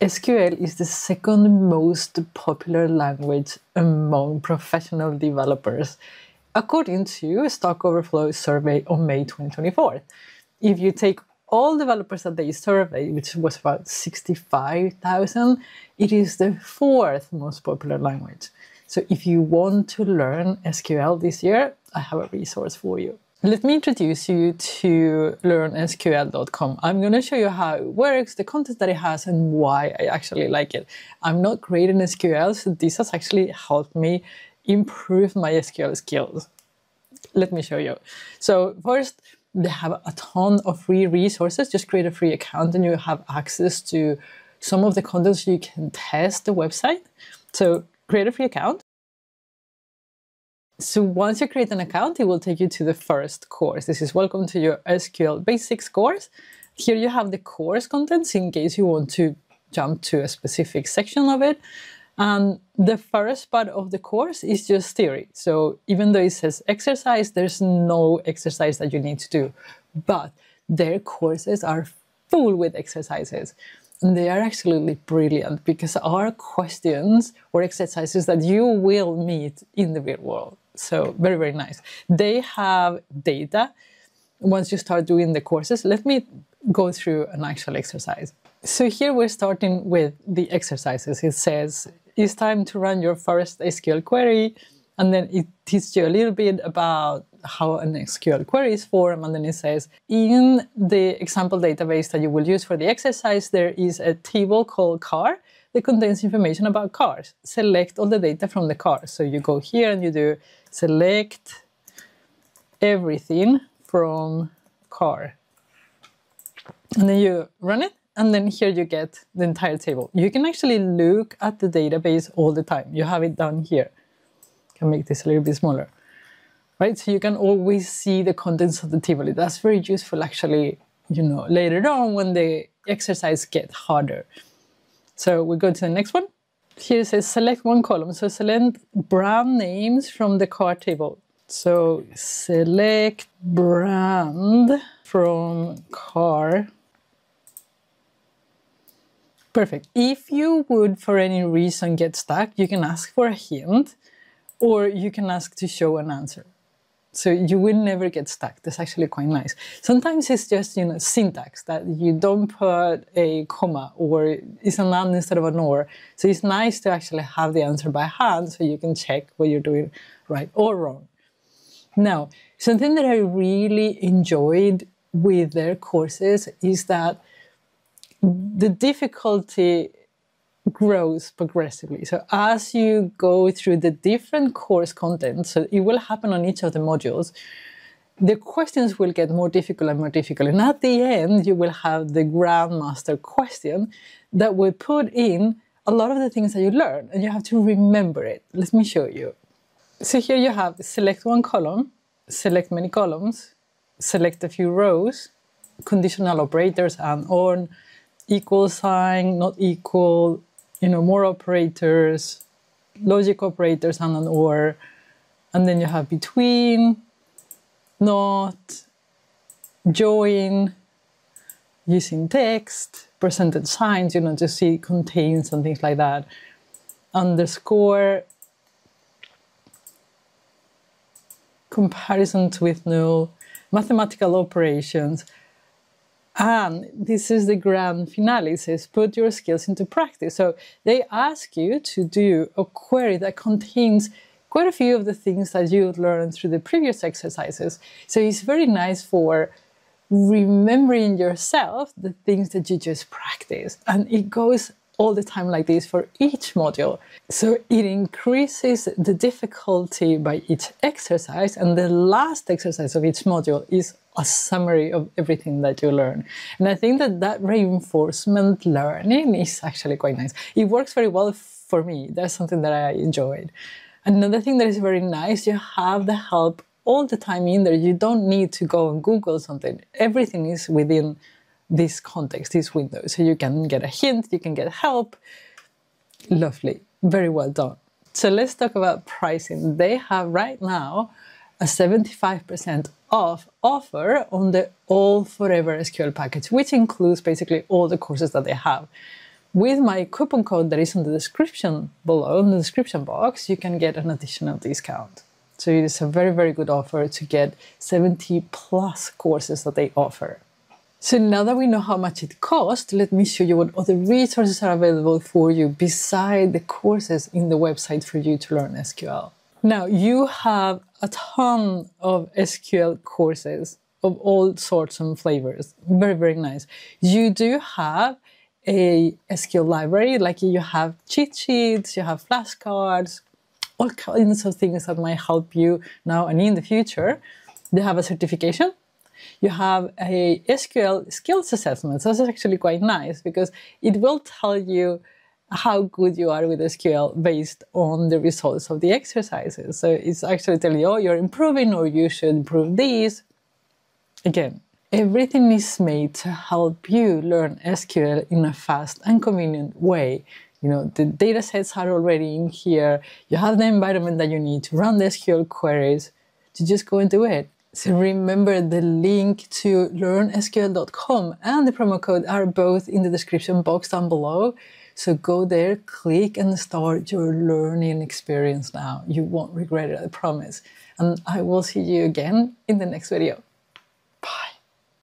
SQL is the second most popular language among professional developers, according to a Stack Overflow survey on May 2024. If you take all developers that they surveyed, which was about 65,000, it is the fourth most popular language. So if you want to learn SQL this year, I have a resource for you. Let me introduce you to LearnSQL.com. I'm going to show you how it works, the content that it has, and why I actually like it. I'm not great in SQL, so this has actually helped me improve my SQL skills. Let me show you. So first, they have a ton of free resources. Just create a free account and you have access to some of the contents you can test the website. So create a free account. So once you create an account, it will take you to the first course. This is Welcome to your SQL Basics course. Here you have the course contents in case you want to jump to a specific section of it. And the first part of the course is just theory. So even though it says exercise, there's no exercise that you need to do. But their courses are full with exercises. And they are actually brilliant because there are questions or exercises that you will meet in the real world. So very, very nice. They have data. Once you start doing the courses, let me go through an actual exercise. So here we're starting with the exercises. It says, it's time to run your first SQL query. And then it teaches you a little bit about how an SQL query is formed. And then it says, in the example database that you will use for the exercise, there is a table called car that contains information about cars. Select all the data from the car. So you go here and you do select everything from car. And then you run it. And then here you get the entire table. You can actually look at the database all the time. You have it down here. Can make this a little bit smaller, right? So you can always see the contents of the table. That's very useful actually, you know, later on when the exercise gets harder. So we go to the next one. Here it says select one column. So select brand names from the car table. So select brand from car. Perfect. If you would, for any reason, get stuck, you can ask for a hint, or you can ask to show an answer. So you will never get stuck. That's actually quite nice. Sometimes it's just, you know, syntax that you don't put a comma or it's an and instead of an or. So it's nice to actually have the answer by hand so you can check what you're doing right or wrong. Now, something that I really enjoyed with their courses is that the difficulty grows progressively. So as you go through the different course content, so it will happen on each of the modules, the questions will get more difficult and more difficult. And at the end, you will have the Grandmaster question that will put in a lot of the things that you learn, and you have to remember it. Let me show you. So here you have select one column, select many columns, select a few rows, conditional operators and on, equal sign, not equal, you know, more operators, logic operators and an or, and then you have between, not, join, using text, percentage signs, you know, to see contains and things like that, underscore, comparisons with null, mathematical operations. And this is the grand finale. It says, put your skills into practice. So they ask you to do a query that contains quite a few of the things that you learned through the previous exercises. So it's very nice for remembering yourself the things that you just practiced. And it goes all the time like this for each module. So it increases the difficulty by each exercise, and the last exercise of each module is a summary of everything that you learn. And I think that that reinforcement learning is actually quite nice. It works very well for me. That's something that I enjoyed. Another thing that is very nice, you have the help all the time in there. You don't need to go and Google something. Everything is within this context, this window. So you can get a hint, you can get help. Lovely, very well done. So let's talk about pricing. They have right now a 75% off offer on the All Forever SQL package, which includes basically all the courses that they have. With my coupon code that is in the description below, in the description box, you can get an additional discount. So it is a very, very good offer to get 70 plus courses that they offer. So now that we know how much it costs, let me show you what other resources are available for you besides the courses in the website for you to learn SQL. Now, you have a ton of SQL courses of all sorts and flavors. Very, very nice. You do have a SQL library, like you have cheat sheets, you have flashcards, all kinds of things that might help you now and in the future. They have a certification. You have a SQL skills assessment. So this is actually quite nice because it will tell you how good you are with SQL based on the results of the exercises. So it's actually telling you, oh, you're improving or you should improve these. Again, everything is made to help you learn SQL in a fast and convenient way. You know, the data sets are already in here. You have the environment that you need to run the SQL queries. You just go and do it. So remember, the link to LearnSQL.com and the promo code are both in the description box down below. So go there, click, and start your learning experience now. You won't regret it, I promise. And I will see you again in the next video.